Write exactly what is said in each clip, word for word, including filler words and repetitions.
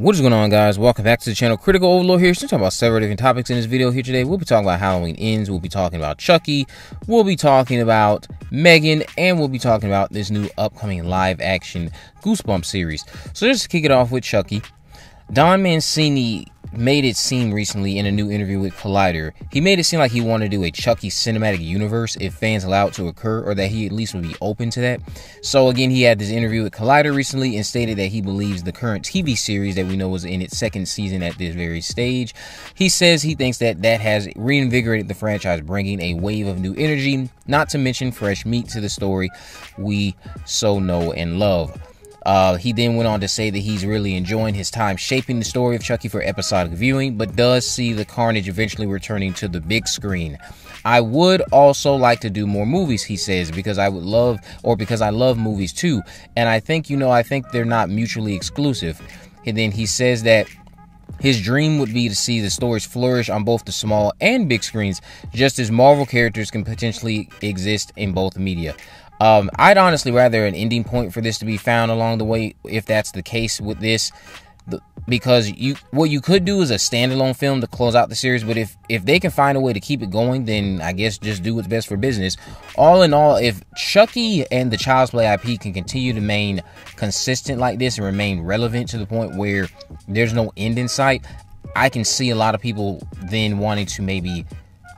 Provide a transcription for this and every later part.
What is going on, guys? Welcome back to the channel. Critical Overlord here. So we're talking about several different topics in this video here today. We'll be talking about Halloween Ends, we'll be talking about Chucky, we'll be talking about M three gan, and we'll be talking about this new upcoming live action Goosebumps series. So just to kick it off with Chucky, Don Mancini made it seem recently in a new interview with Collider, he made it seem like he wanted to do a Chucky cinematic universe if fans allowed to occur, or that he at least would be open to that. So again, he had this interview with Collider recently and stated that he believes the current T V series that we know is in its second season at this very stage. He says he thinks that that has reinvigorated the franchise, bringing a wave of new energy, not to mention fresh meat to the story we so know and love. Uh, he then went on to say that he's really enjoying his time shaping the story of Chucky for episodic viewing, but does see the carnage eventually returning to the big screen. I would also like to do more movies, he says, because I would love, or because I love movies too. And I think, you know, I think they're not mutually exclusive. And then he says that his dream would be to see the stories flourish on both the small and big screens, just as Marvel characters can potentially exist in both media. Um, I'd honestly rather an ending point for this to be found along the way, if that's the case with this, because you what you could do is a standalone film to close out the series. But if if they can find a way to keep it going, then I guess just do what's best for business. All in all, if Chucky and the Child's Play I P can continue to remain consistent like this and remain relevant to the point where there's no end in sight, I can see a lot of people then wanting to maybe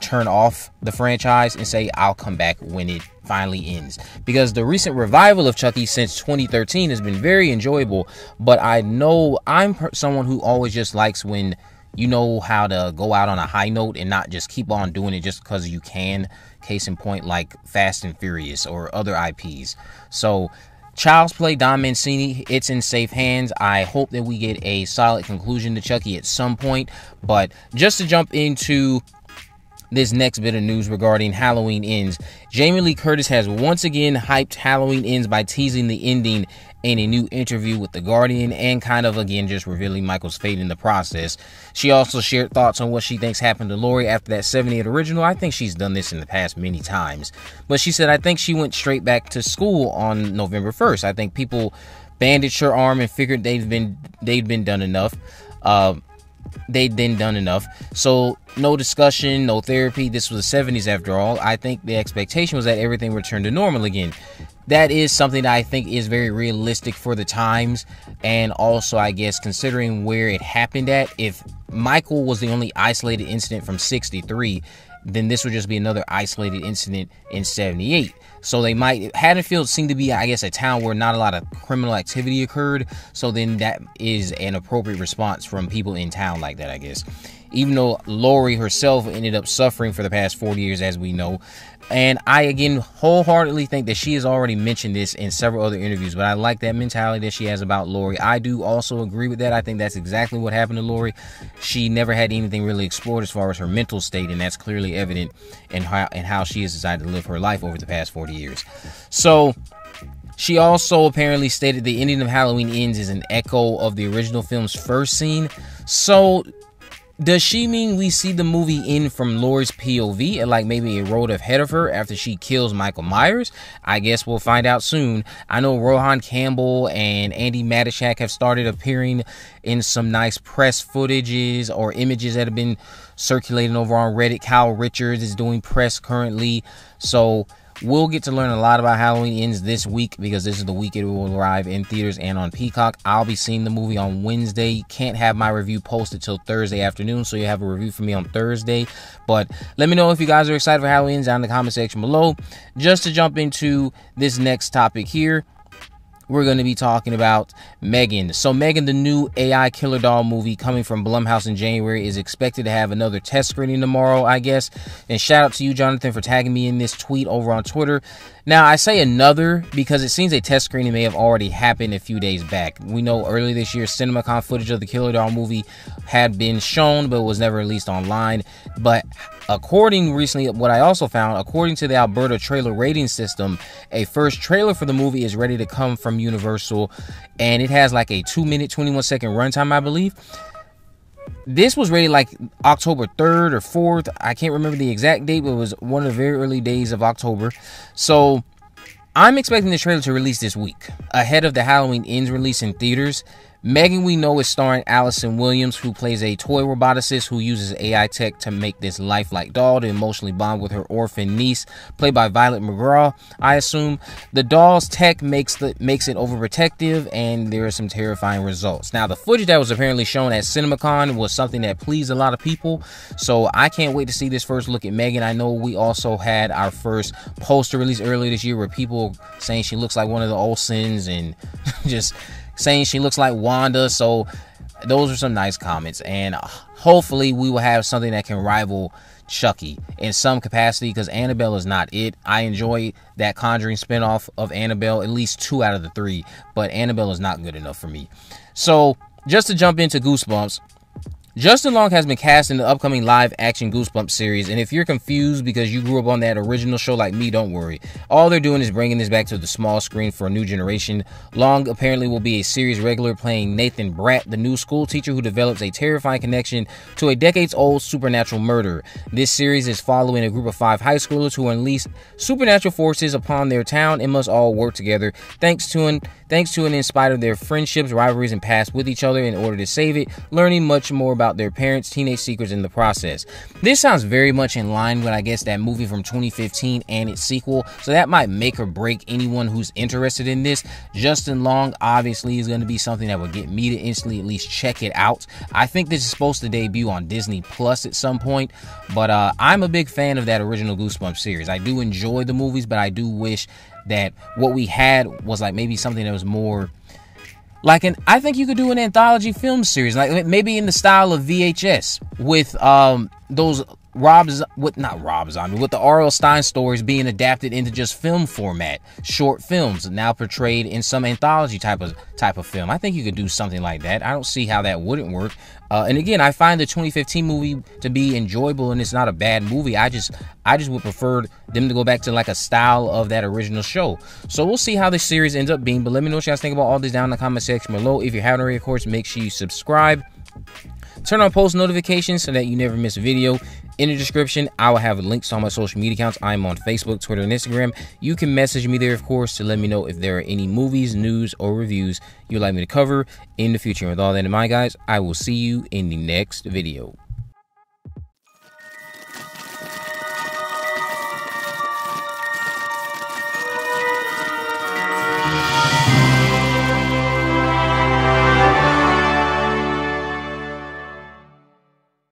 turn off the franchise and say, I'll come back when it finally ends, because the recent revival of Chucky since twenty thirteen has been very enjoyable. But I know I'm someone who always just likes when you know how to go out on a high note and not just keep on doing it just because you can. Case in point, like Fast and Furious or other I Ps. So Child's Play, Don Mancini, it's in safe hands. I hope that we get a solid conclusion to Chucky at some point. But just to jump into this next bit of news regarding Halloween Ends, Jamie Lee Curtis has once again hyped Halloween Ends by teasing the ending in a new interview with The Guardian, and kind of again just revealing Michael's fate in the process. She also shared thoughts on what she thinks happened to Laurie after that seventy-eight original. I think she's done this in the past many times, but she said, I think she went straight back to school on November first. I think people bandaged her arm and figured they've been they've been done enough. Um, they'd been done enough. So no discussion, no therapy. This was the seventies after all. I think the expectation was that everything returned to normal again. That is something that I think is very realistic for the times, and also I guess considering where it happened at, if Michael was the only isolated incident from sixty-three, then this would just be another isolated incident in seventy-eight. So they might, Haddonfield seemed to be, I guess, a town where not a lot of criminal activity occurred. So then that is an appropriate response from people in town like that, I guess. Even though Laurie herself ended up suffering for the past forty years, as we know. And I, again, wholeheartedly think that she has already mentioned this in several other interviews, but I like that mentality that she has about Laurie. I do also agree with that. I think that's exactly what happened to Laurie. She never had anything really explored as far as her mental state, and that's clearly evident in how, in how she has decided to live her life over the past forty years. So she also apparently stated the ending of Halloween Ends is an echo of the original film's first scene. So does she mean we see the movie end from Laurie's P O V and like maybe a road ahead of her after she kills Michael Myers? I guess we'll find out soon. I know Rohan Campbell and Andy Matuschak have started appearing in some nice press footages or images that have been circulating over on Reddit. Kyle Richards is doing press currently. So we'll get to learn a lot about Halloween Ends this week, because this is the week it will arrive in theaters and on Peacock. I'll be seeing the movie on Wednesday. Can't have my review posted till Thursday afternoon, so you have a review for me on Thursday. But let me know if you guys are excited for Halloween Ends down in the comment section below. Just to jump into this next topic here, we're going to be talking about M three gan. So M three gan, the new A I killer doll movie coming from Blumhouse in January, is expected to have another test screening tomorrow, I guess. And shout out to you, Jonathan, for tagging me in this tweet over on Twitter. Now, I say another because it seems a test screening may have already happened a few days back. We know earlier this year, CinemaCon footage of the killer doll movie had been shown, but was never released online. But according recently, what I also found, according to the Alberta trailer rating system, a first trailer for the movie is ready to come from Universal, and it has like a two minute twenty-one second runtime, I believe. This was rated like October third or fourth. I can't remember the exact date, but it was one of the very early days of October. So I'm expecting the trailer to release this week ahead of the Halloween Ends release in theaters. M3GAN, we know, is starring Allison Williams, who plays a toy roboticist who uses A I tech to make this lifelike doll to emotionally bond with her orphan niece, played by Violet McGraw, I assume. The doll's tech makes the makes it overprotective, and there are some terrifying results. Now, the footage that was apparently shown at CinemaCon was something that pleased a lot of people, so I can't wait to see this first look at M3GAN. I know we also had our first poster release earlier this year where people saying she looks like one of the Olsens and just saying she looks like Wanda, so those are some nice comments, and hopefully we will have something that can rival Chucky in some capacity, because Annabelle is not it. I enjoy that Conjuring spinoff of Annabelle, at least two out of the three, but Annabelle is not good enough for me. So just to jump into Goosebumps, Justin Long has been cast in the upcoming live-action Goosebumps series, and if you're confused because you grew up on that original show like me, don't worry. All they're doing is bringing this back to the small screen for a new generation. Long apparently will be a series regular, playing Nathan Bratt, the new school teacher who develops a terrifying connection to a decades-old supernatural murder. This series is following a group of five high schoolers who unleash supernatural forces upon their town and must all work together, thanks to an, thanks to and in spite of their friendships, rivalries, and past with each other in order to save it, learning much more about their parents' teenage secrets in the process. This sounds very much in line with, I guess, that movie from twenty fifteen and its sequel, so that might make or break anyone who's interested in this. Justin Long obviously is going to be something that would get me to instantly at least check it out. I think this is supposed to debut on Disney Plus at some point, but uh, I'm a big fan of that original Goosebumps series. I do enjoy the movies, but I do wish that what we had was like maybe something that was more like an, I think you could do an anthology film series, like maybe in the style of V H S, with um, those Rob's, with not Rob Zombie, with the R L. Stein stories being adapted into just film format, short films now portrayed in some anthology type of type of film. I think you could do something like that. I don't see how that wouldn't work. Uh, and again, I find the twenty fifteen movie to be enjoyable, and it's not a bad movie. I just, I just would prefer them to go back to like a style of that original show. So we'll see how this series ends up being. But let me know what you guys think about all this down in the comment section below. If you haven't already, of course, make sure you subscribe. Turn on post notifications so that you never miss a video. In the description, I will have links to all my social media accounts. I'm on Facebook, Twitter, and Instagram. You can message me there, of course, to let me know if there are any movies, news, or reviews you'd like me to cover in the future. And with all that in mind, guys, I will see you in the next video.